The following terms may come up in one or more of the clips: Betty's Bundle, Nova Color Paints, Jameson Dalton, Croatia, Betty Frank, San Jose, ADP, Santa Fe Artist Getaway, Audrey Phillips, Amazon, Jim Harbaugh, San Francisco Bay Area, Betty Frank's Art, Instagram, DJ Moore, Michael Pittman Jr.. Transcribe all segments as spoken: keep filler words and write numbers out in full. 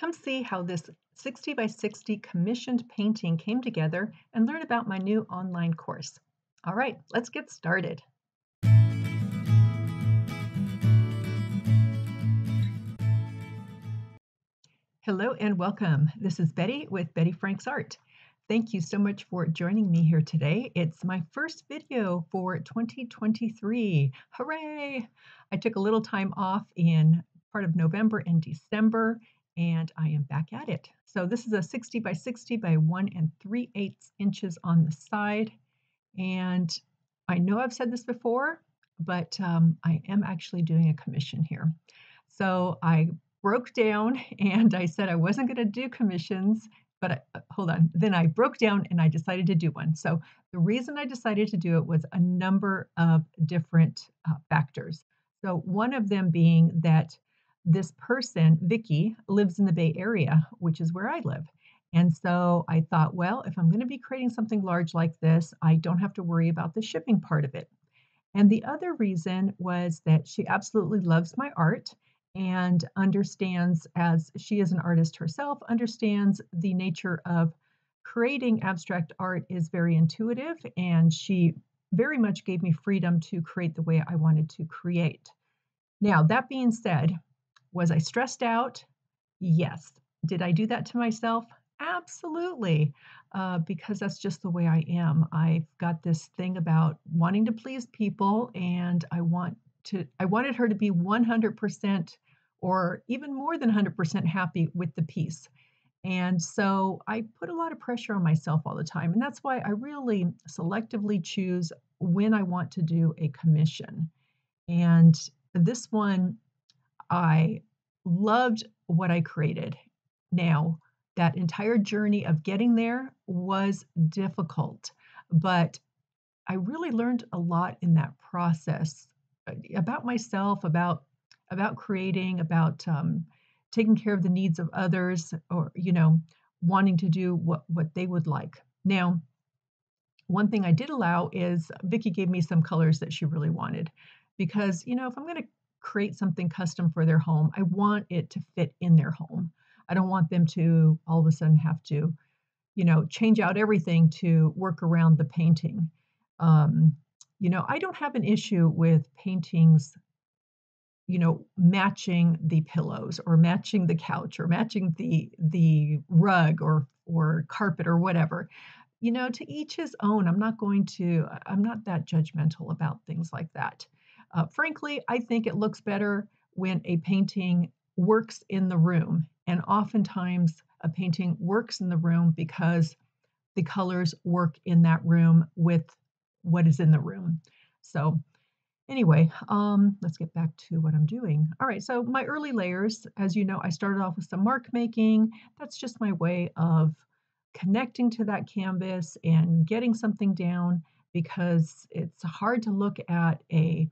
Come see how this sixty by sixty commissioned painting came together and learn about my new online course. All right, let's get started. Hello and welcome. This is Betty with Betty Frank's Art. Thank you so much for joining me here today. It's my first video for twenty twenty-three. Hooray! I took a little time off in part of November and December, and I am back at it. So this is a sixty by sixty by one and three eighths inches on the side. And I know I've said this before, but um, I am actually doing a commission here. So I broke down and I said I wasn't going to do commissions, but I, hold on. Then I broke down and I decided to do one. So the reason I decided to do it was a number of different uh, factors. So one of them being that this person, Vicky, lives in the Bay Area, which is where I live. And so I thought, well, if I'm going to be creating something large like this, I don't have to worry about the shipping part of it. And the other reason was that she absolutely loves my art and understands, as she is an artist herself, understands the nature of creating abstract art is very intuitive, and she very much gave me freedom to create the way I wanted to create. Now, that being said, was I stressed out? Yes. Did I do that to myself? Absolutely, uh, because that's just the way I am. I've got this thing about wanting to please people, and I want to. I wanted her to be one hundred percent or even more than one hundred percent happy with the piece. And so I put a lot of pressure on myself all the time, and that's why I really selectively choose when I want to do a commission. And this one, I loved what I created. Now, that entire journey of getting there was difficult, but I really learned a lot in that process about myself, about about creating, about um, taking care of the needs of others, or, you know, wanting to do what, what they would like. Now, one thing I did allow is Vicky gave me some colors that she really wanted, because, you know, if I'm going to create something custom for their home, I want it to fit in their home. I don't want them to all of a sudden have to, you know, change out everything to work around the painting. Um, you know, I don't have an issue with paintings, you know, matching the pillows or matching the couch or matching the the rug or or carpet or whatever. You know, to each his own. I'm not going to, I'm not that judgmental about things like that. Uh, frankly, I think it looks better when a painting works in the room. And oftentimes a painting works in the room because the colors work in that room with what is in the room. So anyway, um, let's get back to what I'm doing. All right, so my early layers, as you know, I started off with some mark making. That's just my way of connecting to that canvas and getting something down, because it's hard to look at a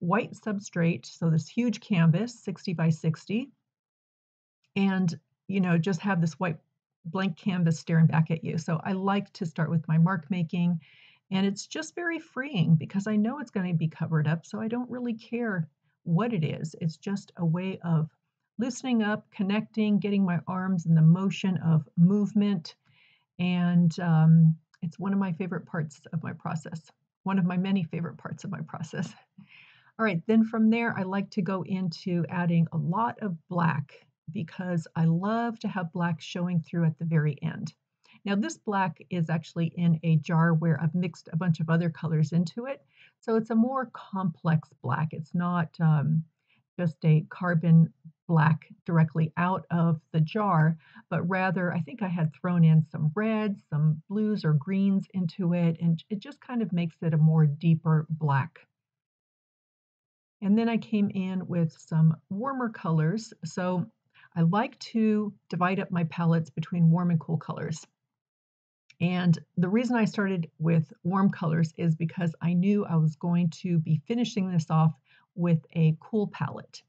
white substrate, so this huge canvas, sixty by sixty, and, you know, just have this white blank canvas staring back at you. So I like to start with my mark making, and it's just very freeing because I know it's going to be covered up, so I don't really care what it is. It's just a way of loosening up, connecting, getting my arms in the motion of movement, and um, it's one of my favorite parts of my process, one of my many favorite parts of my process. All right, then from there, I like to go into adding a lot of black, because I love to have black showing through at the very end. Now, this black is actually in a jar where I've mixed a bunch of other colors into it. So it's a more complex black. It's not um, just a carbon black directly out of the jar, but rather I think I had thrown in some reds, some blues or greens into it, and it just kind of makes it a more deeper black. And then I came in with some warmer colors. So I like to divide up my palettes between warm and cool colors. And the reason I started with warm colors is because I knew I was going to be finishing this off with a cool palette.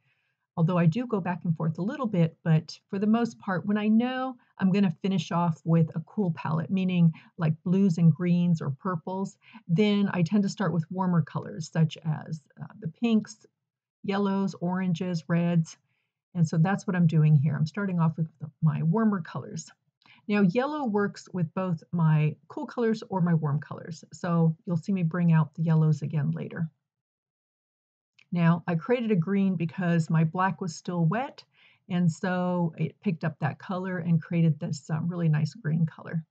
Although I do go back and forth a little bit, but for the most part, when I know I'm going to finish off with a cool palette, meaning like blues and greens or purples, then I tend to start with warmer colors such as uh, the pinks, yellows, oranges, reds, And so that's what I'm doing here. I'm starting off with my warmer colors. Now yellow works with both my cool colors or my warm colors. So you'll see me bring out the yellows again later. Now I created a green because my black was still wet. And so it picked up that color and created this um, really nice green color.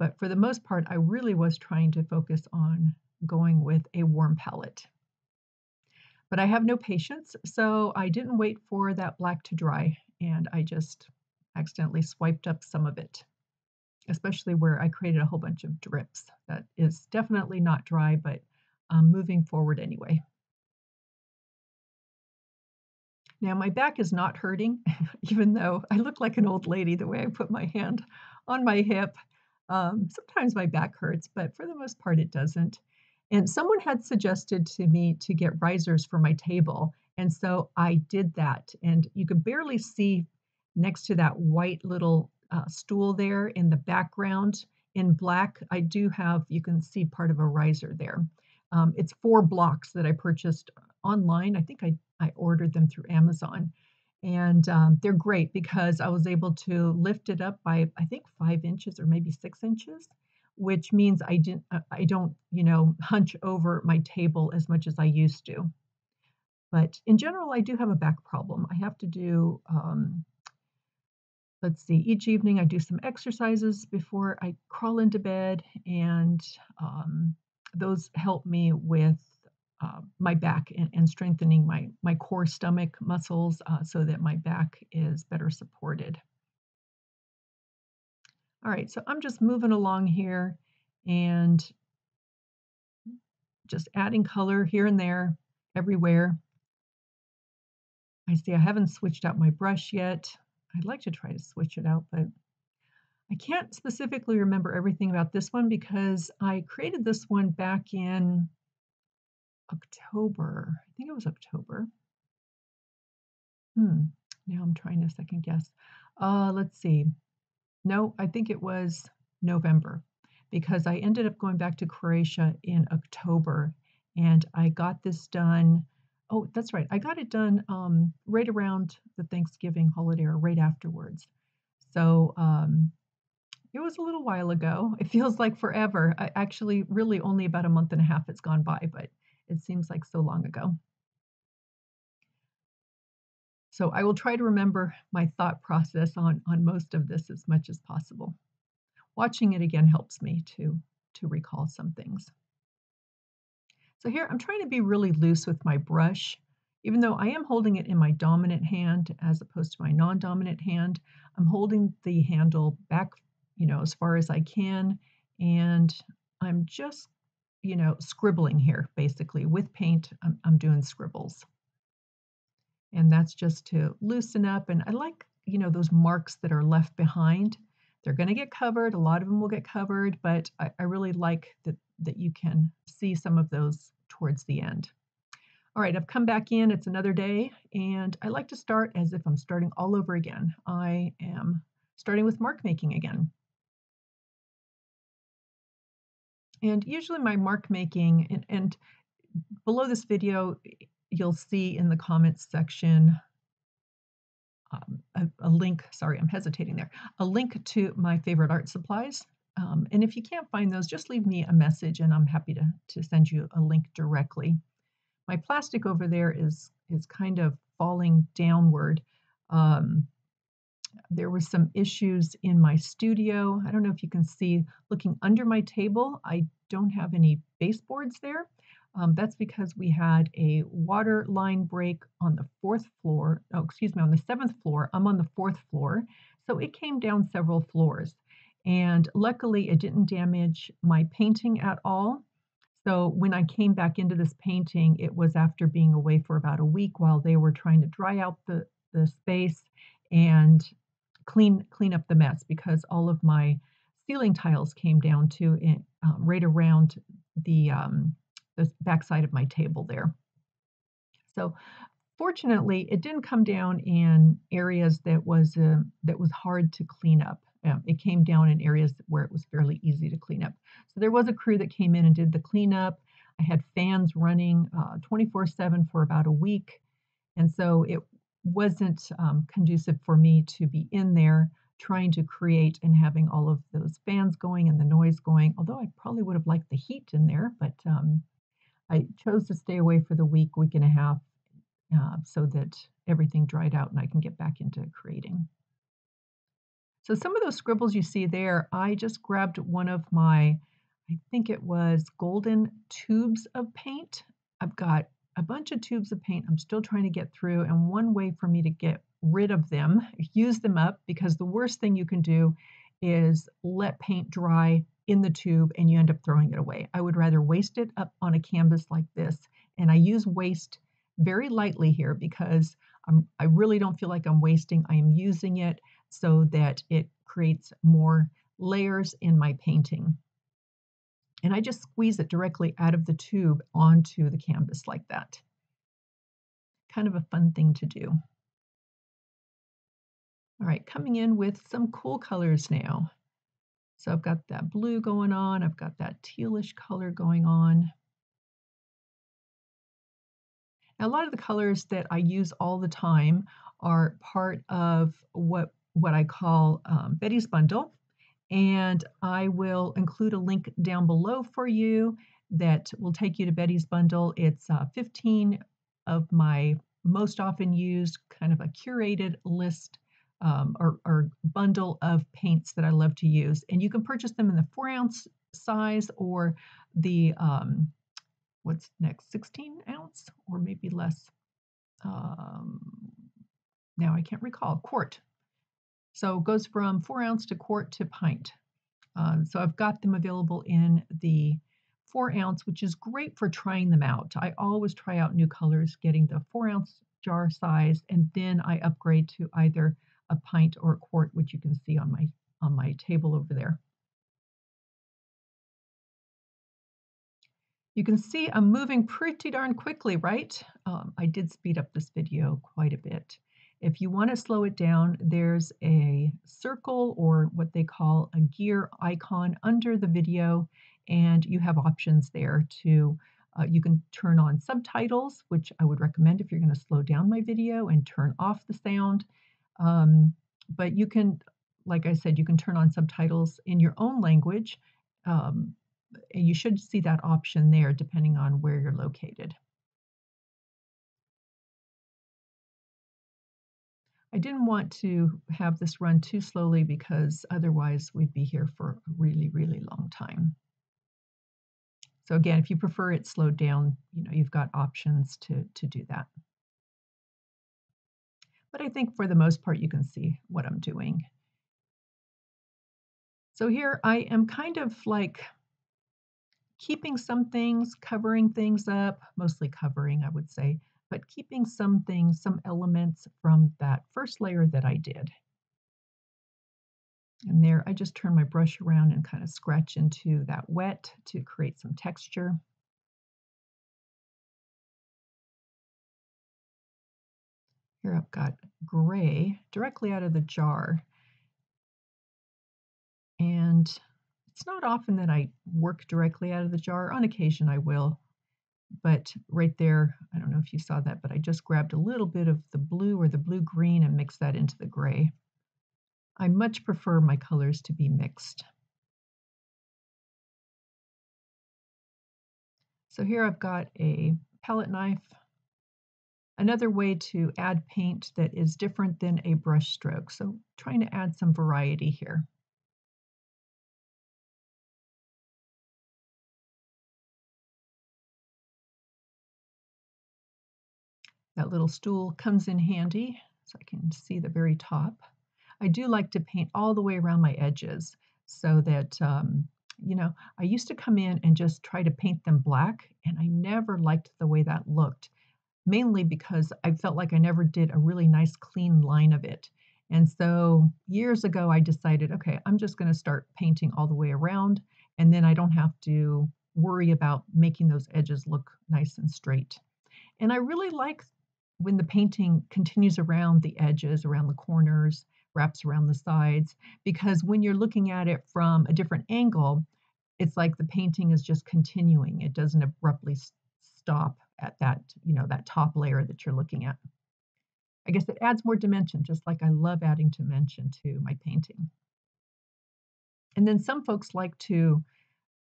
But for the most part, I really was trying to focus on going with a warm palette. But I have no patience, so I didn't wait for that black to dry, and I just accidentally swiped up some of it, especially where I created a whole bunch of drips. That is definitely not dry, but um, moving forward anyway. Now my back is not hurting, even though I look like an old lady the way I put my hand on my hip. Um, sometimes my back hurts, but for the most part it doesn't. And someone had suggested to me to get risers for my table. And so I did that. And you could barely see next to that white little uh, stool there in the background in black. I do have, you can see part of a riser there. Um, it's four blocks that I purchased online. I think I, I ordered them through Amazon. And um, they're great because I was able to lift it up by, I think, five inches or maybe six inches. Which means I didn't, I don't, you know, hunch over my table as much as I used to. But in general, I do have a back problem. I have to do, um, let's see, each evening I do some exercises before I crawl into bed, and um, those help me with uh, my back and, and strengthening my, my core stomach muscles uh, so that my back is better supported. All right, so I'm just moving along here and just adding color here and there, everywhere. I see I haven't switched out my brush yet. I'd like to try to switch it out, but I can't specifically remember everything about this one because I created this one back in October. I think it was October. Hmm, now I'm trying to second guess. Uh, let's see. No, I think it was November because I ended up going back to Croatia in October and I got this done. Oh, that's right. I got it done um, right around the Thanksgiving holiday or right afterwards. So um, it was a little while ago. It feels like forever. I actually, really only about a month and a half it's gone by, but it seems like so long ago. So I will try to remember my thought process on, on most of this as much as possible. Watching it again helps me to, to recall some things. So here I'm trying to be really loose with my brush. Even though I am holding it in my dominant hand as opposed to my non-dominant hand, I'm holding the handle back, you know, as far as I can. And I'm just, you know, scribbling here, basically. With paint, I'm, I'm doing scribbles. And that's just to loosen up. And I like, you know, those marks that are left behind. They're going to get covered. A lot of them will get covered, but I, I really like that, that you can see some of those towards the end. All right, I've come back in. It's another day. And I like to start as if I'm starting all over again. I am starting with mark making again. And usually my mark making, and, and below this video, you'll see in the comments section um, a, a link, sorry, I'm hesitating there, a link to my favorite art supplies. Um, and if you can't find those, just leave me a message and I'm happy to, to send you a link directly. My plastic over there is, is kind of falling downward. Um, there were some issues in my studio. I don't know if you can see, looking under my table, I don't have any baseboards there. Um, that's because we had a water line break on the fourth floor. Oh, excuse me, on the seventh floor. I'm on the fourth floor. So it came down several floors. And luckily, it didn't damage my painting at all. So when I came back into this painting, it was after being away for about a week while they were trying to dry out the, the space and clean, clean up the mess because all of my ceiling tiles came down to it, um, right around the... Um, the backside of my table there. So fortunately, it didn't come down in areas that was uh, that was hard to clean up. Um, it came down in areas where it was fairly easy to clean up. So there was a crew that came in and did the cleanup. I had fans running uh, twenty-four seven for about a week. And so it wasn't um, conducive for me to be in there trying to create and having all of those fans going and the noise going, although I probably would have liked the heat in there, but um, I chose to stay away for the week, week and a half, uh, so that everything dried out and I can get back into creating. So some of those scribbles you see there, I just grabbed one of my, I think it was golden tubes of paint. I've got a bunch of tubes of paint I'm still trying to get through, and one way for me to get rid of them, use them up, because the worst thing you can do is let paint dry in the tube and you end up throwing it away. I would rather waste it up on a canvas like this, and I use waste very lightly here because I'm, I really don't feel like I'm wasting. I am using it so that it creates more layers in my painting. And I just squeeze it directly out of the tube onto the canvas like that. Kind of a fun thing to do. All right, coming in with some cool colors now. So I've got that blue going on. I've got that tealish color going on. Now, a lot of the colors that I use all the time are part of what, what I call um, Betty's Bundle. And I will include a link down below for you that will take you to Betty's Bundle. It's uh, fifteen of my most often used, kind of a curated list um, or, or bundle of paints that I love to use. And you can purchase them in the four ounce size or the, um, what's next, sixteen ounce or maybe less. Um, now I can't recall, quart. So it goes from four ounce to quart to pint. Um, so I've got them available in the four ounce, which is great for trying them out. I always try out new colors, getting the four ounce jar size, and then I upgrade to either a pint or a quart, which you can see on my, on my table over there. You can see I'm moving pretty darn quickly, right? Um, I did speed up this video quite a bit. If you want to slow it down, there's a circle or what they call a gear icon under the video, and you have options there to, uh, you can turn on subtitles, which I would recommend if you're going to slow down my video, and turn off the sound. Um, but you can, like I said, you can turn on subtitles in your own language. Um, and you should see that option there depending on where you're located. I didn't want to have this run too slowly because otherwise we'd be here for a really, really long time. So again, if you prefer it slowed down, you know, you've got options to, to do that. But I think for the most part, you can see what I'm doing. So here I am kind of like keeping some things, covering things up, mostly covering, I would say, but keeping some things, some elements from that first layer that I did. And there, I just turn my brush around and kind of scratch into that wet to create some texture. Here I've got gray directly out of the jar. And it's not often that I work directly out of the jar. On occasion I will. But right there, I don't know if you saw that, but I just grabbed a little bit of the blue or the blue-green and mixed that into the gray. I much prefer my colors to be mixed. So here I've got a palette knife. Another way to add paint that is different than a brush stroke. So trying to add some variety here. That little stool comes in handy, so I can see the very top. I do like to paint all the way around my edges so that, um, you know, I used to come in and just try to paint them black, and I never liked the way that looked, mainly because I felt like I never did a really nice clean line of it. And so years ago, I decided, okay, I'm just going to start painting all the way around, and then I don't have to worry about making those edges look nice and straight. And I really like when the painting continues around the edges, around the corners, wraps around the sides, because when you're looking at it from a different angle, it's like the painting is just continuing. It doesn't abruptly stop at that, you know, that top layer that you're looking at. I guess it adds more dimension, just like I love adding dimension to my painting. And then some folks like to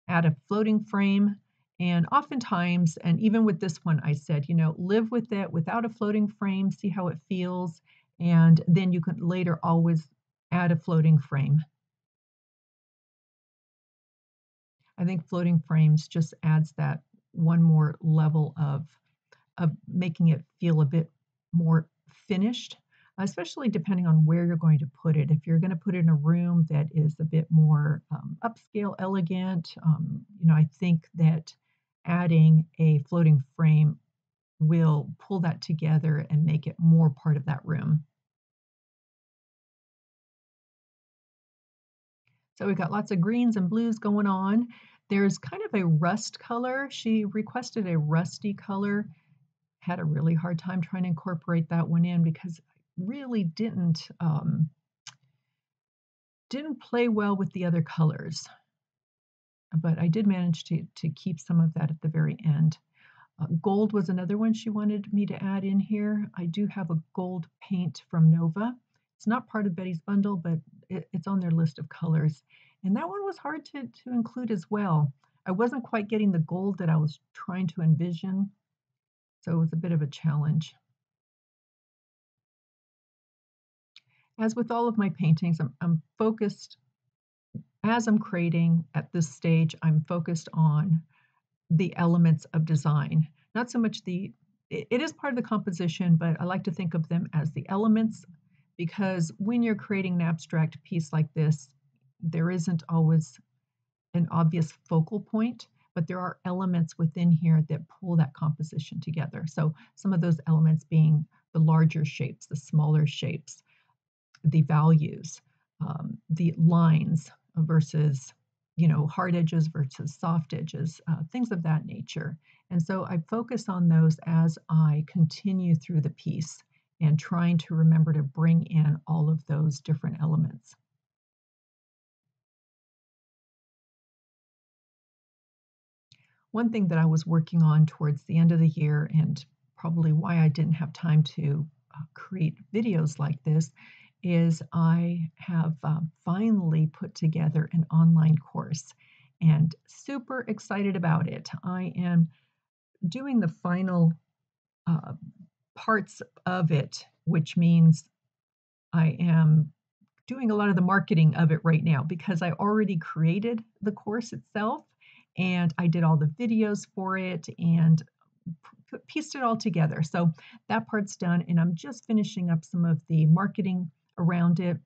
add a floating frame. And oftentimes, and even with this one, I said, you know, live with it without a floating frame, see how it feels. And then you can later always add a floating frame. I think floating frames just adds that one more level of, of making it feel a bit more finished, especially depending on where you're going to put it. If you're going to put it in a room that is a bit more um, upscale, elegant, um, you know, I think that adding a floating frame will pull that together and make it more part of that room. So we've got lots of greens and blues going on. There's kind of a rust color. She requested a rusty color. Had a really hard time trying to incorporate that one in because I really didn't, um, didn't play well with the other colors. But I did manage to, to keep some of that at the very end. Uh, gold was another one she wanted me to add in here. I do have a gold paint from Nova. It's not part of Betty's Bundle, but it, it's on their list of colors. And that one was hard to, to include as well. I wasn't quite getting the gold that I was trying to envision, so it was a bit of a challenge. As with all of my paintings, I'm, I'm focused, as I'm creating at this stage, I'm focused on the elements of design. Not so much the, it, it is part of the composition, but I like to think of them as the elements. Because when you're creating an abstract piece like this, there isn't always an obvious focal point, but there are elements within here that pull that composition together. So some of those elements being the larger shapes, the smaller shapes, the values, um, the lines versus, you know, hard edges versus soft edges, uh, things of that nature. And so I focus on those as I continue through the piece, and trying to remember to bring in all of those different elements. One thing that I was working on towards the end of the year, and probably why I didn't have time to uh, create videos like this, is I have uh, finally put together an online course and super excited about it. I am doing the final uh, parts of it, which means I am doing a lot of the marketing of it right now because I already created the course itself and I did all the videos for it and pieced it all together. So that part's done and I'm just finishing up some of the marketing around it.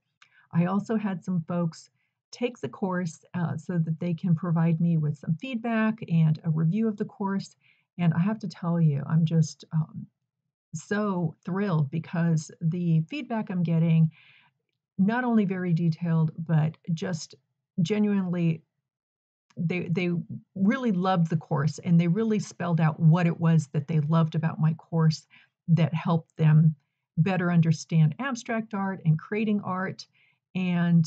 I also had some folks take the course uh, so that they can provide me with some feedback and a review of the course. And I have to tell you, I'm just um, so thrilled because the feedback I'm getting, not only very detailed, but just genuinely, they they really loved the course and they really spelled out what it was that they loved about my course that helped them better understand abstract art and creating art and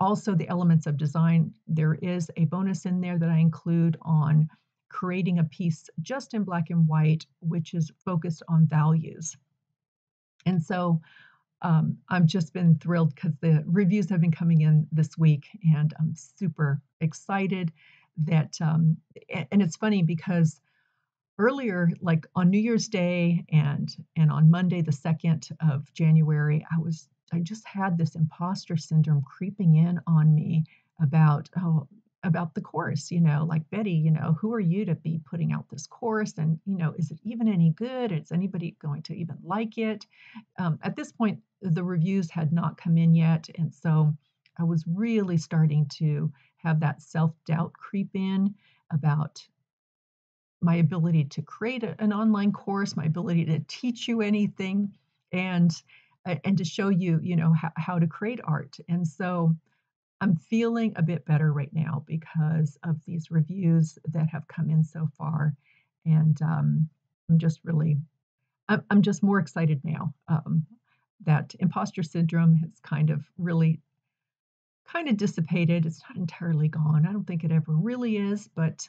also the elements of design. There is a bonus in there that I include on creating a piece just in black and white, which is focused on values. And so um, I've just been thrilled because the reviews have been coming in this week and I'm super excited that, um, and it's funny because earlier, like on New Year's Day and, and on Monday, the second of January, I was, I just had this imposter syndrome creeping in on me about, oh, about the course, you know, like Betty, you know, who are you to be putting out this course? And, you know, is it even any good? Is anybody going to even like it? Um, at this point, the reviews had not come in yet. And so I was really starting to have that self-doubt creep in about my ability to create a, an online course, my ability to teach you anything and, and to show you, you know, how, how to create art. And so I'm feeling a bit better right now because of these reviews that have come in so far. And um, I'm just really, I'm, I'm just more excited now. Um, that imposter syndrome has kind of really, kind of dissipated. It's not entirely gone. I don't think it ever really is, but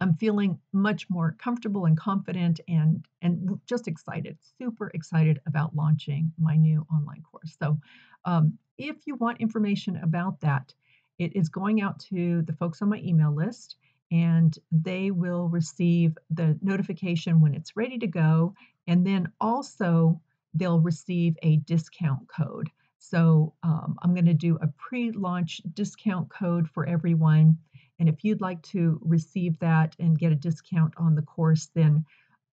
I'm feeling much more comfortable and confident and, and just excited, super excited about launching my new online course. So um, if you want information about that, it is going out to the folks on my email list, and they will receive the notification when it's ready to go. And then also they'll receive a discount code. So um, I'm going to do a pre-launch discount code for everyone. And if you'd like to receive that and get a discount on the course, then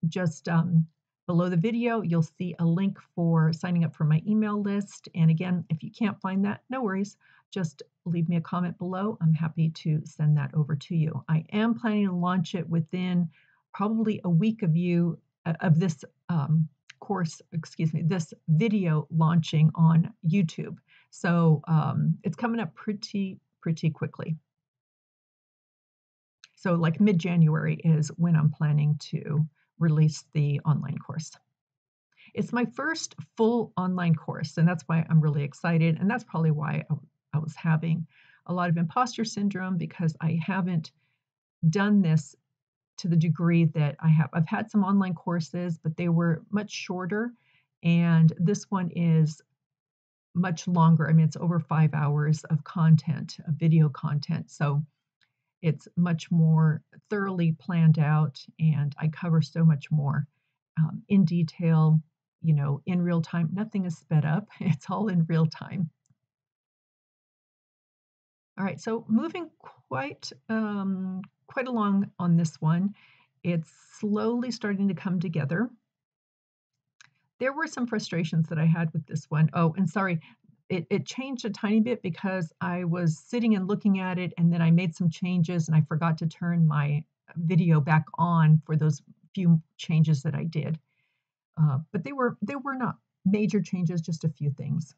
just um, below the video, you'll see a link for signing up for my email list. And again, if you can't find that, no worries. Just leave me a comment below. I'm happy to send that over to you. I am planning to launch it within probably a week of you of this um, course, excuse me, this video launching on YouTube. So um, it's coming up pretty, pretty quickly. So like mid-January is when I'm planning to release the online course. It's my first full online course, and that's why I'm really excited. And that's probably why I was having a lot of imposter syndrome, because I haven't done this to the degree that I have. I've had some online courses, but they were much shorter. And this one is much longer. I mean, it's over five hours of content, of video content. So it's much more thoroughly planned out, and I cover so much more um, in detail, you know, in real time. Nothing is sped up. It's all in real time. All right, so moving quite, um, quite along on this one. It's slowly starting to come together. There were some frustrations that I had with this one. Oh, and sorry. It, it changed a tiny bit because I was sitting and looking at it, and then I made some changes and I forgot to turn my video back on for those few changes that I did. Uh, but they were, they were not major changes, just a few things.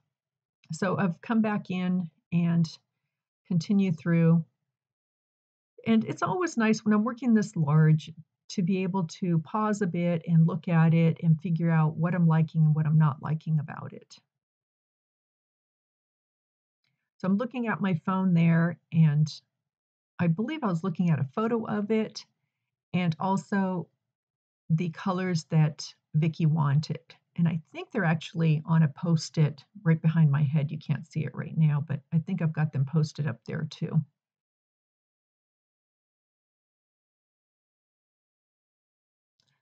So I've come back in and continue through. And it's always nice when I'm working this large to be able to pause a bit and look at it and figure out what I'm liking and what I'm not liking about it. So I'm looking at my phone there, and I believe I was looking at a photo of it and also the colors that Vicky wanted. And I think they're actually on a post-it right behind my head. You can't see it right now, but I think I've got them posted up there too.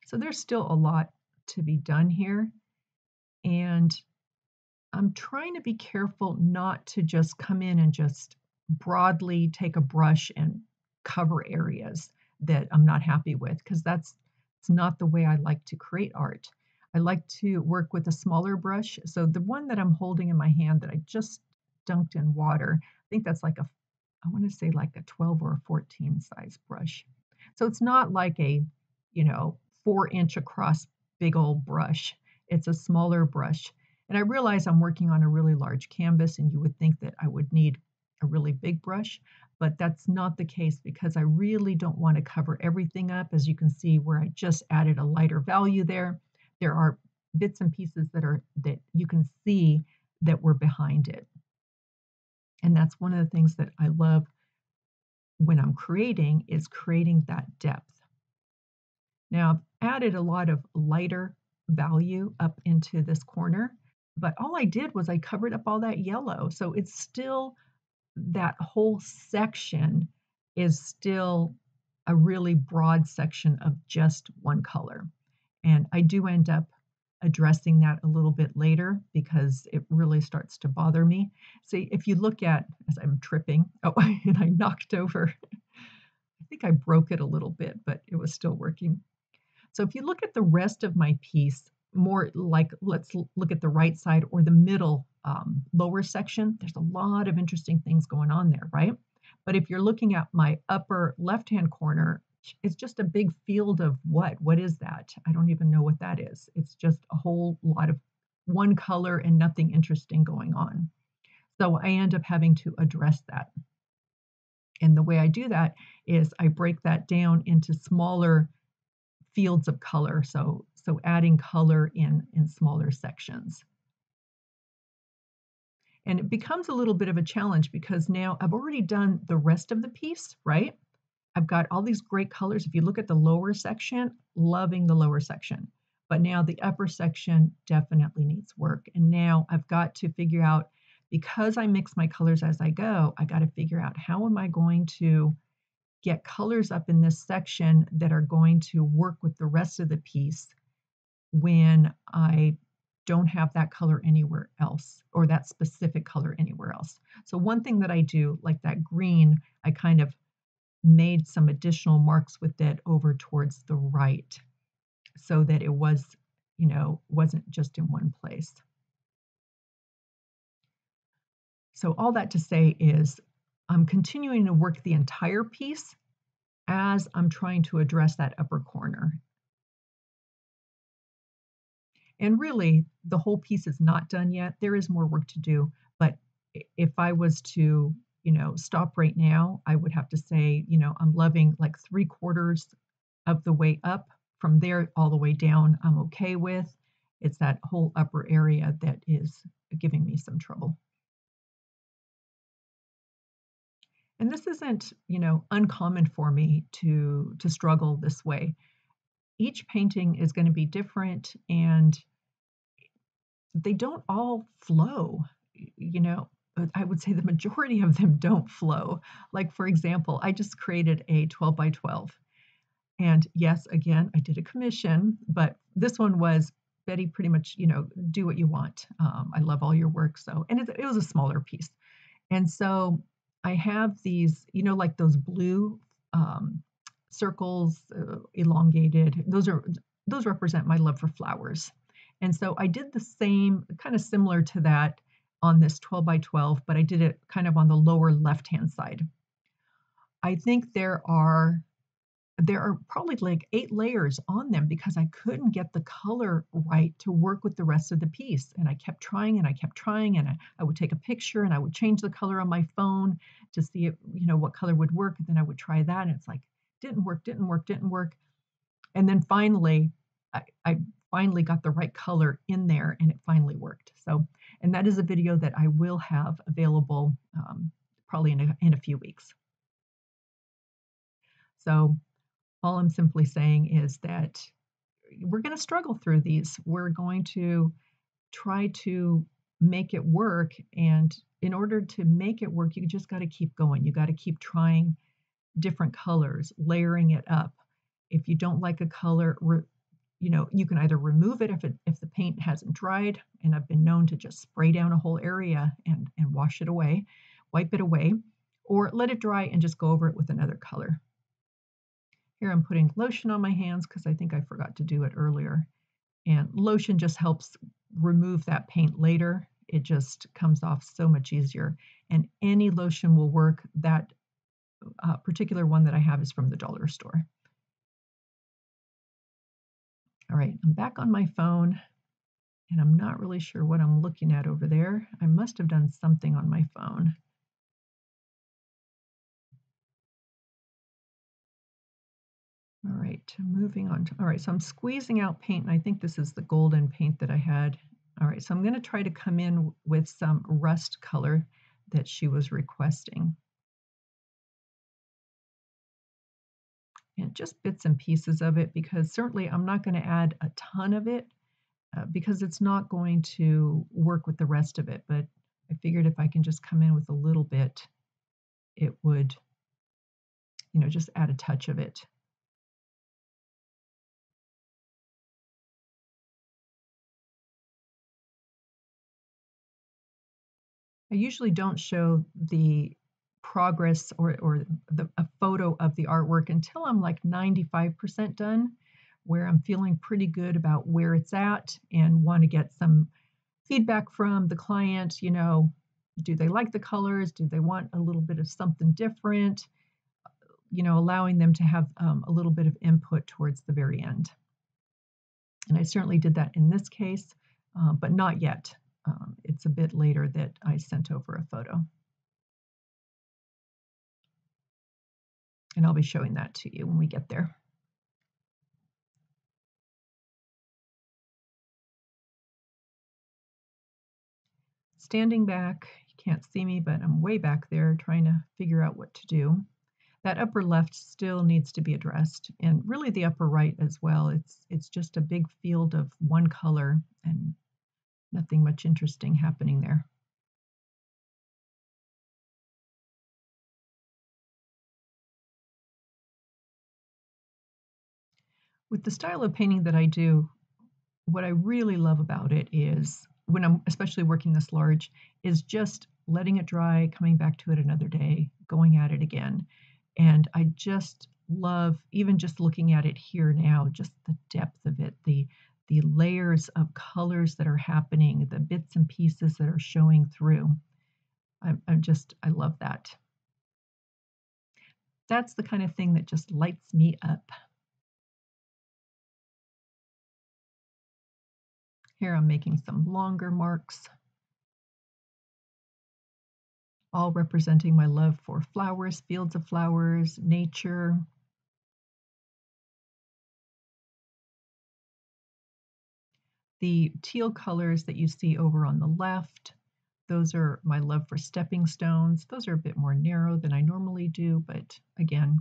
So there's still a lot to be done here, and I'm trying to be careful not to just come in and just broadly take a brush and cover areas that I'm not happy with, because that's it's not the way I like to create art. I like to work with a smaller brush. So the one that I'm holding in my hand that I just dunked in water, I think that's like a, I want to say like a twelve or a fourteen size brush. So it's not like a, you know, four inch across big old brush. It's a smaller brush. And I realize I'm working on a really large canvas, and you would think that I would need a really big brush, but that's not the case, because I really don't want to cover everything up. As you can see where I just added a lighter value there, there are bits and pieces that are that you can see that were behind it. And that's one of the things that I love when I'm creating, is creating that depth. Now I've added a lot of lighter value up into this corner. But all I did was I covered up all that yellow. So it's still, that whole section is still a really broad section of just one color. And I do end up addressing that a little bit later, because it really starts to bother me. So if you look at, as I'm tripping, oh, and I knocked over, I think I broke it a little bit, but it was still working. So if you look at the rest of my piece, more like, let's look at the right side or the middle um, lower section. There's a lot of interesting things going on there, right? But if you're looking at my upper left-hand corner, it's just a big field of what? What is that? I don't even know what that is. It's just a whole lot of one color and nothing interesting going on. So I end up having to address that. And the way I do that is I break that down into smaller fields of color. So So adding color in, in smaller sections. And it becomes a little bit of a challenge, because now I've already done the rest of the piece, right? I've got all these great colors. If you look at the lower section, loving the lower section. But now the upper section definitely needs work. And now I've got to figure out, because I mix my colors as I go, I got to figure out how am I going to get colors up in this section that are going to work with the rest of the piece when I don't have that color anywhere else, or that specific color anywhere else. So one thing that I do, like that green, I kind of made some additional marks with it over towards the right, so that it was, you know, wasn't just in one place. So all that to say is I'm continuing to work the entire piece as I'm trying to address that upper corner. And really, the whole piece is not done yet. There is more work to do, but if I was to, you know, stop right now, I would have to say, you know, I'm loving like three quarters of the way up. From there all the way down, I'm okay with. It's that whole upper area that is giving me some trouble. And this isn't, you know, uncommon for me to, to struggle this way. Each painting is going to be different, and they don't all flow, you know. I would say the majority of them don't flow. Like, for example, I just created a twelve by twelve. And yes, again, I did a commission, but this one was, Betty, pretty much, you know, do what you want. Um, I love all your work. So, and it, it was a smaller piece. And so I have these, you know, like those blue um, circles, uh, elongated, those are, those represent my love for flowers. And so I did the same, kind of similar to that on this twelve by twelve, but I did it kind of on the lower left-hand side. I think there are, There are probably like eight layers on them because I couldn't get the color right to work with the rest of the piece. And I kept trying and I kept trying and I, I would take a picture and I would change the color on my phone to see if, you know, what color would work. And then I would try that. And it's like, didn't work, didn't work, didn't work. And then finally, I, I finally got the right color in there and it finally worked. So, and that is a video that I will have available um, probably in a, in a few weeks. So, all I'm simply saying is that we're going to struggle through these. We're going to try to make it work. And in order to make it work, you just got to keep going. You got to keep trying different colors, layering it up. If you don't like a color, you know, you can either remove it if, it, if the paint hasn't dried. And I've been known to just spray down a whole area and, and wash it away, wipe it away, or let it dry and just go over it with another color. Here I'm putting lotion on my hands because I think I forgot to do it earlier. And lotion just helps remove that paint later. It just comes off so much easier. And any lotion will work. That uh, particular one that I have is from the dollar store. All right, I'm back on my phone. And I'm not really sure what I'm looking at over there. I must have done something on my phone. All right, moving on. All right, so I'm squeezing out paint, and I think this is the golden paint that I had. All right, so I'm going to try to come in with some rust color that she was requesting. And just bits and pieces of it, because certainly I'm not going to add a ton of it uh, because it's not going to work with the rest of it. But I figured if I can just come in with a little bit, it would, you know, just add a touch of it. I usually don't show the progress or, or the, a photo of the artwork until I'm like ninety-five percent done, where I'm feeling pretty good about where it's at and want to get some feedback from the client. You know, do they like the colors? Do they want a little bit of something different? You know, allowing them to have um, a little bit of input towards the very end. And I certainly did that in this case, uh, but not yet. Um, it's a bit later that I sent over a photo. And I'll be showing that to you when we get there. Standing back, you can't see me, but I'm way back there trying to figure out what to do. That upper left still needs to be addressed, and really the upper right as well. It's, it's just a big field of one color and nothing much interesting happening there. With the style of painting that I do, what I really love about it is, when I'm especially working this large, is just letting it dry, coming back to it another day, going at it again. And I just love, even just looking at it here now, just the depth of it, the, the layers of colors that are happening, the bits and pieces that are showing through. I'm, I'm just, I love that. That's the kind of thing that just lights me up. Here I'm making some longer marks, all representing my love for flowers, fields of flowers, nature. The teal colors that you see over on the left, those are my love for stepping stones. Those are a bit more narrow than I normally do, but again,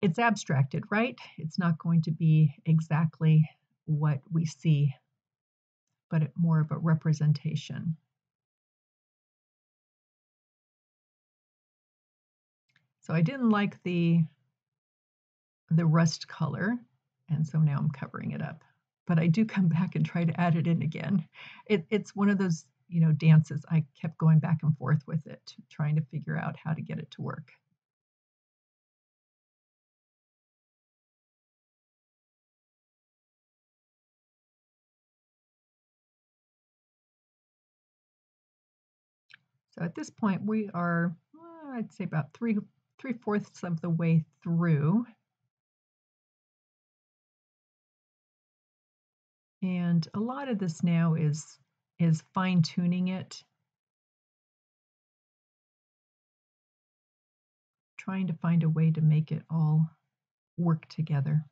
it's abstracted, right? It's not going to be exactly what we see, but it, more of a representation. So I didn't like the, the rust color, and so now I'm covering it up. But I do come back and try to add it in again. It, it's one of those, you know, dances. I kept going back and forth with it, trying to figure out how to get it to work. So at this point, we are, well, I'd say about three, three-fourths of the way through. And a lot of this now is, is fine-tuning it. Trying to find a way to make it all work together.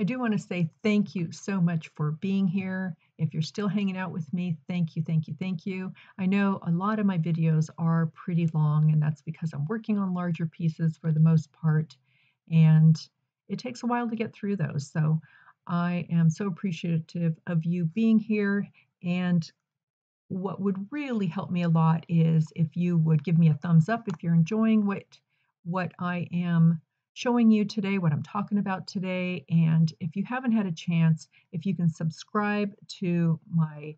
I do want to say thank you so much for being here. If you're still hanging out with me, thank you, thank you, thank you. I know a lot of my videos are pretty long, and that's because I'm working on larger pieces for the most part, and it takes a while to get through those. So I am so appreciative of you being here, and what would really help me a lot is if you would give me a thumbs up if you're enjoying what, what I am showing you today, what I'm talking about today. And if you haven't had a chance, if you can subscribe to my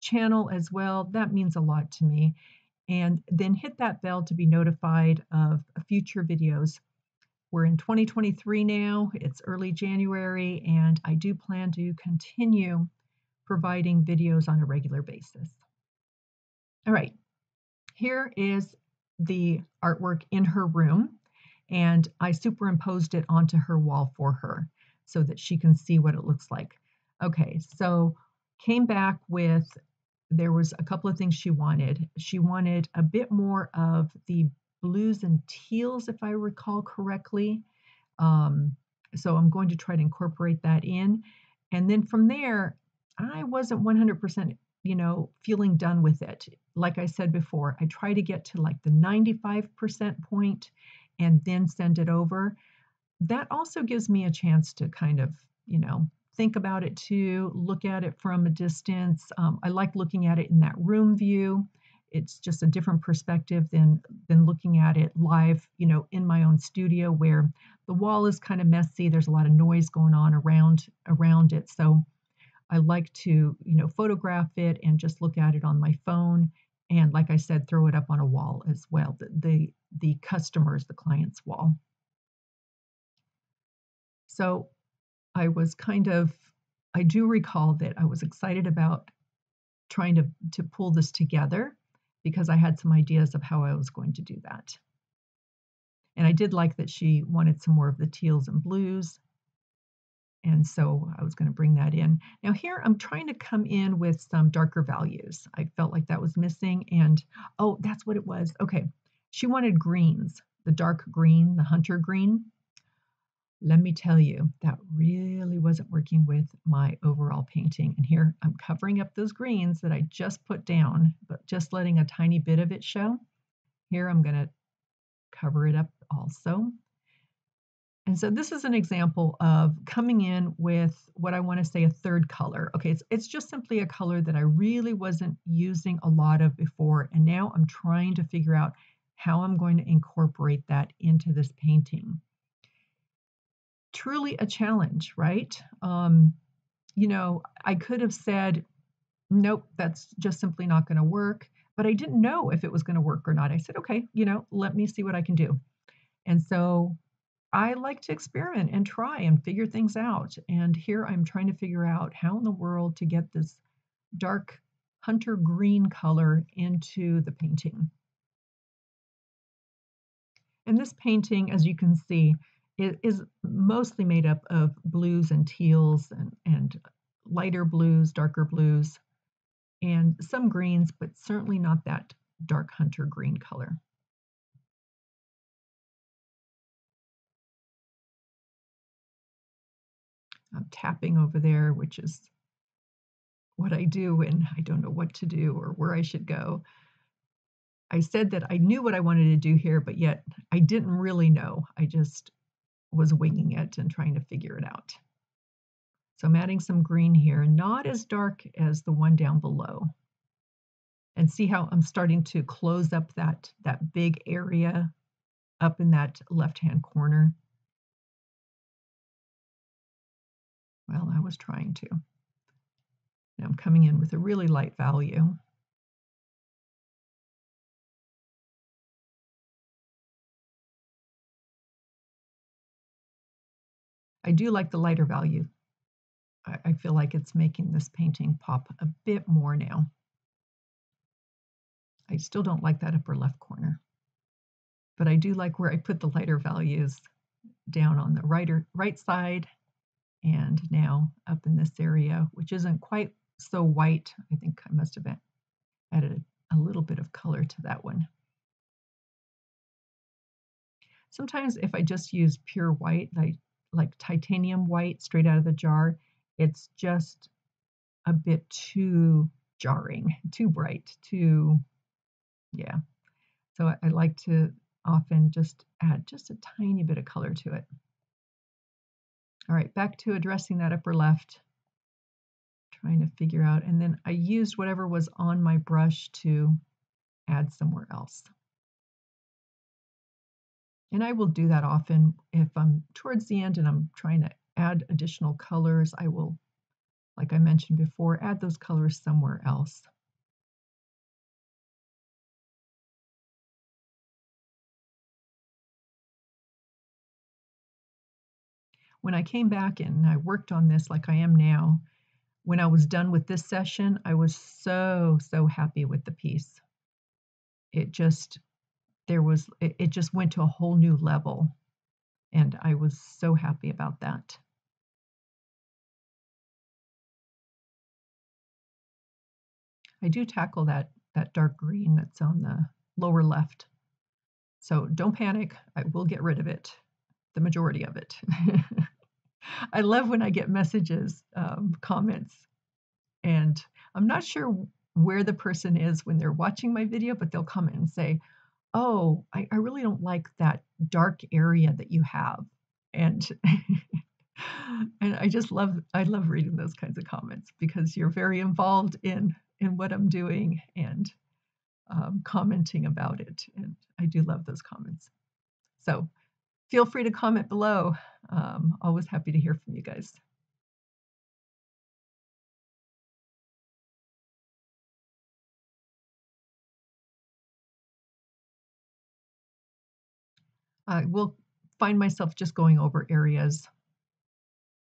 channel as well, that means a lot to me. And then hit that bell to be notified of future videos. We're in twenty twenty-three now, it's early January, and I do plan to continue providing videos on a regular basis. All right, here is the artwork in her room. And I superimposed it onto her wall for her so that she can see what it looks like. Okay, so came back with, there was a couple of things she wanted. She wanted a bit more of the blues and teals, if I recall correctly. Um, so I'm going to try to incorporate that in. And then from there, I wasn't one hundred percent, you know, feeling done with it. Like I said before, I try to get to like the ninety-five percent point and then send it over. That also gives me a chance to kind of, you know, think about it too, look at it from a distance. Um, I like looking at it in that room view. It's just a different perspective than, than looking at it live, you know, in my own studio where the wall is kind of messy. There's a lot of noise going on around, around it. So I like to, you know, photograph it and just look at it on my phone. And like I said, throw it up on a wall as well, the, the, the customer's, the client's wall. So I was kind of, I do recall that I was excited about trying to, to pull this together because I had some ideas of how I was going to do that. And I did like that she wanted some more of the teals and blues. And so I was going to bring that in. Now here I'm trying to come in with some darker values. I felt like that was missing. And oh, that's what it was. Okay. She wanted greens, the dark green, the hunter green. Let me tell you, that really was wasn't working with my overall painting. And here I'm covering up those greens that I just put down, but just letting a tiny bit of it show. Here I'm going to cover it up also. And so this is an example of coming in with what I want to say a third color. Okay, it's, it's just simply a color that I really wasn't using a lot of before. And now I'm trying to figure out how I'm going to incorporate that into this painting. Truly a challenge, right? Um, you know, I could have said, nope, that's just simply not going to work. But I didn't know if it was going to work or not. I said, okay, you know, let me see what I can do. And so I like to experiment and try and figure things out. And here I'm trying to figure out how in the world to get this dark hunter green color into the painting. And this painting, as you can see, it is mostly made up of blues and teals and, and lighter blues, darker blues, and some greens, but certainly not that dark hunter green color. I'm tapping over there, which is what I do when I don't know what to do or where I should go. I said that I knew what I wanted to do here, but yet I didn't really know. I just was winging it and trying to figure it out. So I'm adding some green here, not as dark as the one down below. And see how I'm starting to close up that, that big area up in that left-hand corner. Well, I was trying to. Now I'm coming in with a really light value. I do like the lighter value. I, I feel like it's making this painting pop a bit more now. I still don't like that upper left corner, but I do like where I put the lighter values down on the right, right side. And now up in this area, which isn't quite so white. I think I must have added a little bit of color to that one. Sometimes if I just use pure white, like, like titanium white straight out of the jar, it's just a bit too jarring, too bright, too, yeah. So I, I like to often just add just a tiny bit of color to it. All right, back to addressing that upper left, trying to figure out, and then I used whatever was on my brush to add somewhere else. And I will do that often if I'm towards the end and I'm trying to add additional colors. I will, like I mentioned before, add those colors somewhere else. When I came back and I worked on this like I am now, when I was done with this session, I was so, so happy with the piece. It just, there was, it, it just went to a whole new level. And I was so happy about that. I do tackle that, that dark green that's on the lower left. So don't panic, I will get rid of it, the majority of it. I love when I get messages, um, comments, and I'm not sure where the person is when they're watching my video, but they'll comment and say, oh, I, I really don't like that dark area that you have. And, and I just love, I love reading those kinds of comments because you're very involved in, in what I'm doing and um, commenting about it. And I do love those comments. So feel free to comment below. Um, always happy to hear from you guys. I will find myself just going over areas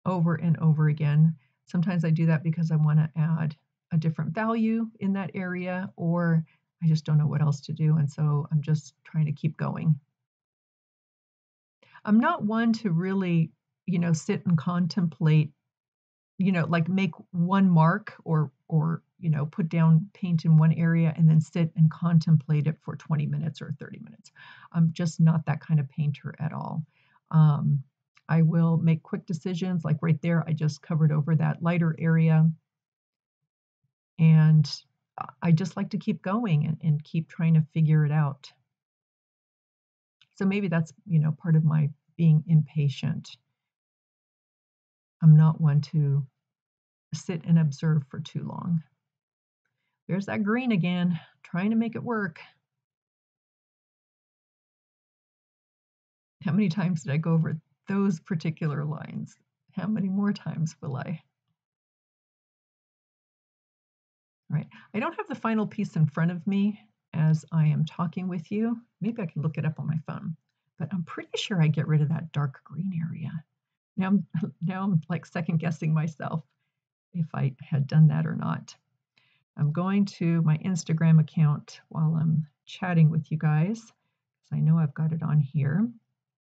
over and over again. Sometimes I do that because I want to add a different value in that area, or I just don't know what else to do, and so I'm just trying to keep going. I'm not one to really, you know, sit and contemplate, you know, like make one mark or, or, you know, put down paint in one area and then sit and contemplate it for twenty minutes or thirty minutes. I'm just not that kind of painter at all. Um, I will make quick decisions, like right there, I just covered over that lighter area. And I just like to keep going and, and keep trying to figure it out. So maybe that's, you know, part of my being impatient. I'm not one to sit and observe for too long. There's that green again, trying to make it work. How many times did I go over those particular lines? How many more times will I? All right, I don't have the final piece in front of me as I am talking with you. Maybe I can look it up on my phone, but I'm pretty sure I get rid of that dark green area. Now I'm, now I'm like second guessing myself if I had done that or not. I'm going to my Instagram account while I'm chatting with you guys, because I know I've got it on here.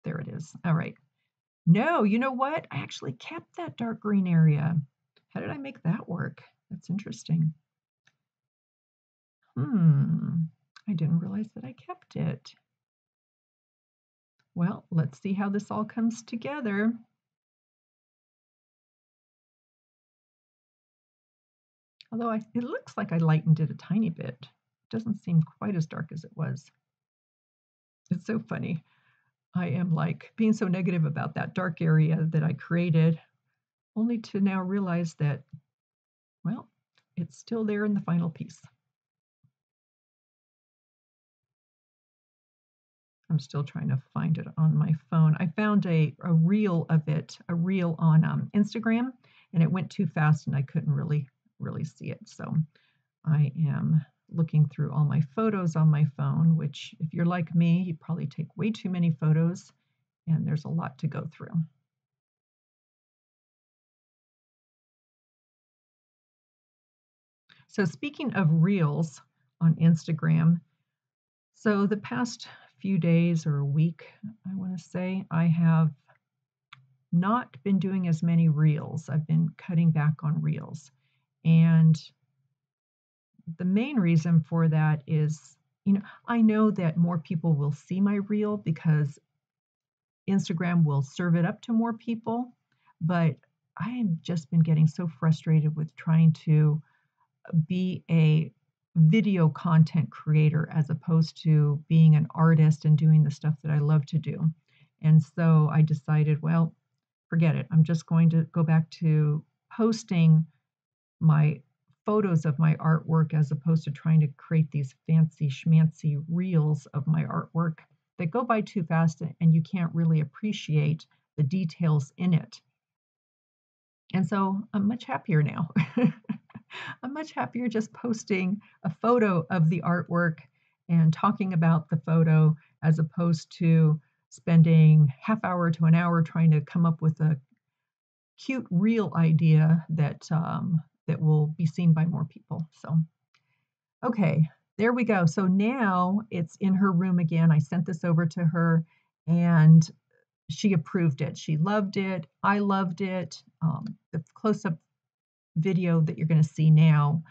There it is. All right. No, you know what? I actually kept that dark green area. How did I make that work? That's interesting. Hmm. I didn't realize that I kept it. Well, let's see how this all comes together. Although I, it looks like I lightened it a tiny bit. It doesn't seem quite as dark as it was. It's so funny. I am like being so negative about that dark area that I created, only to now realize that, well, it's still there in the final piece. I'm still trying to find it on my phone. I found a, a reel of it, a reel on um, Instagram, and it went too fast and I couldn't really really see it. So I am looking through all my photos on my phone, which if you're like me, you probably take way too many photos and there's a lot to go through. So speaking of reels on Instagram, so the past few days or a week, I want to say, I have not been doing as many reels. I've been cutting back on reels. And the main reason for that is, you know, I know that more people will see my reel because Instagram will serve it up to more people, but I've just been getting so frustrated with trying to be a video content creator as opposed to being an artist and doing the stuff that I love to do. And so I decided, well, forget it. I'm just going to go back to posting my photos of my artwork as opposed to trying to create these fancy schmancy reels of my artwork that go by too fast and you can't really appreciate the details in it. And so I'm much happier now. I'm much happier just posting a photo of the artwork and talking about the photo as opposed to spending half hour to an hour trying to come up with a cute reel idea that um, that will be seen by more people. So, okay, there we go. So now it's in her room again. I sent this over to her and she approved it. She loved it. I loved it. Um, the close-up video that you're going to see now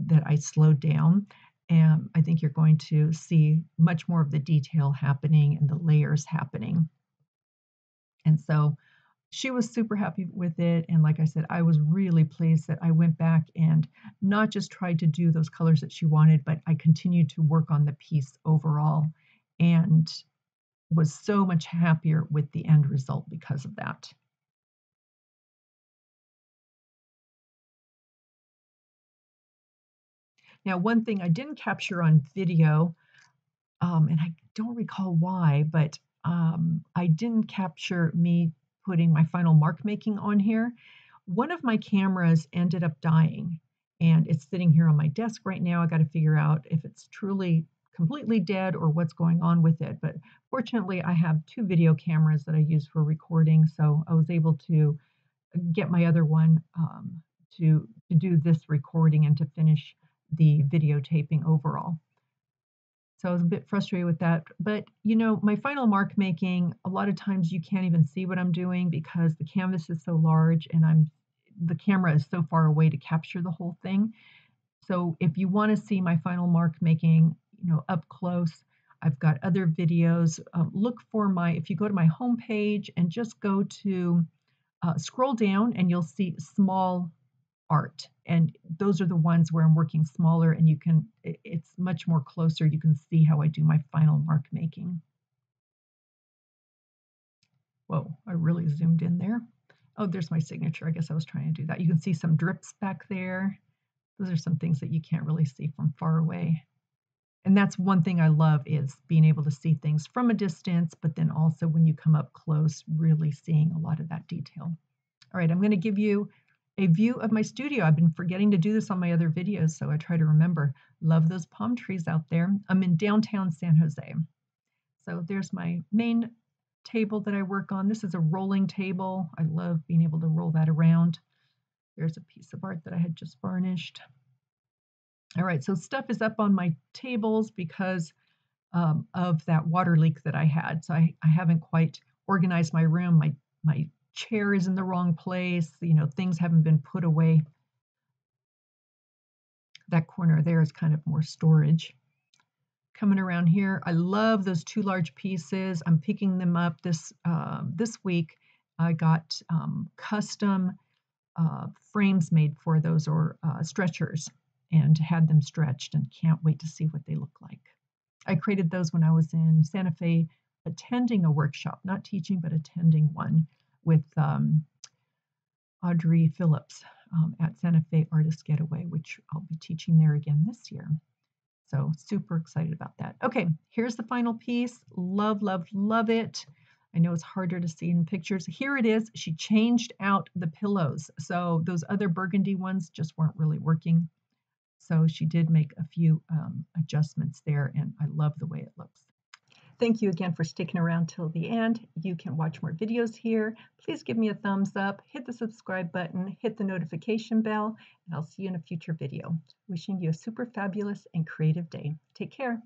that I slowed down, and I think you're going to see much more of the detail happening and the layers happening. And so she was super happy with it. And like I said, I was really pleased that I went back and not just tried to do those colors that she wanted, but I continued to work on the piece overall and was so much happier with the end result because of that. Now, one thing I didn't capture on video, um, and I don't recall why, but um, I didn't capture me putting my final mark making on here. One of my cameras ended up dying and it's sitting here on my desk right now. I got to figure out if it's truly completely dead or what's going on with it. But fortunately I have two video cameras that I use for recording. So I was able to get my other one um, to, to do this recording and to finish the videotaping overall. So I was a bit frustrated with that, but you know, my final mark making, a lot of times you can't even see what I'm doing because the canvas is so large and I'm, the camera is so far away to capture the whole thing. So if you want to see my final mark making, you know, up close, I've got other videos. Um, look for my, if you go to my homepage and just go to, uh, scroll down and you'll see small art. And those are the ones where I'm working smaller and you can, it's much more closer. You can see how I do my final mark making. Whoa, I really zoomed in there. Oh, there's my signature. I guess I was trying to do that. You can see some drips back there. Those are some things that you can't really see from far away. And that's one thing I love is being able to see things from a distance, but then also when you come up close, really seeing a lot of that detail. All right, I'm going to give you a view of my studio. I've been forgetting to do this on my other videos, so I try to remember. Love those palm trees out there. I'm in downtown San Jose. So there's my main table that I work on. This is a rolling table. I love being able to roll that around. There's a piece of art that I had just varnished. All right, so stuff is up on my tables because um, of that water leak that I had. So I, I haven't quite organized my room. My, my chair is in the wrong place. You know, things haven't been put away. That corner there is kind of more storage. Coming around here, I love those two large pieces. I'm picking them up this, uh, this week. I got um, custom uh, frames made for those, or uh, stretchers, and had them stretched, and can't wait to see what they look like. I created those when I was in Santa Fe attending a workshop, not teaching, but attending one with um, Audrey Phillips um, at Santa Fe Artist Getaway, which I'll be teaching there again this year. So super excited about that. Okay, here's the final piece. Love, love, love it. I know it's harder to see in pictures. Here it is. She changed out the pillows. So those other burgundy ones just weren't really working. So she did make a few um, adjustments there, and I love the way it looks. Thank you again for sticking around till the end. You can watch more videos here. Please give me a thumbs up, hit the subscribe button, hit the notification bell, and I'll see you in a future video. Wishing you a super fabulous and creative day. Take care.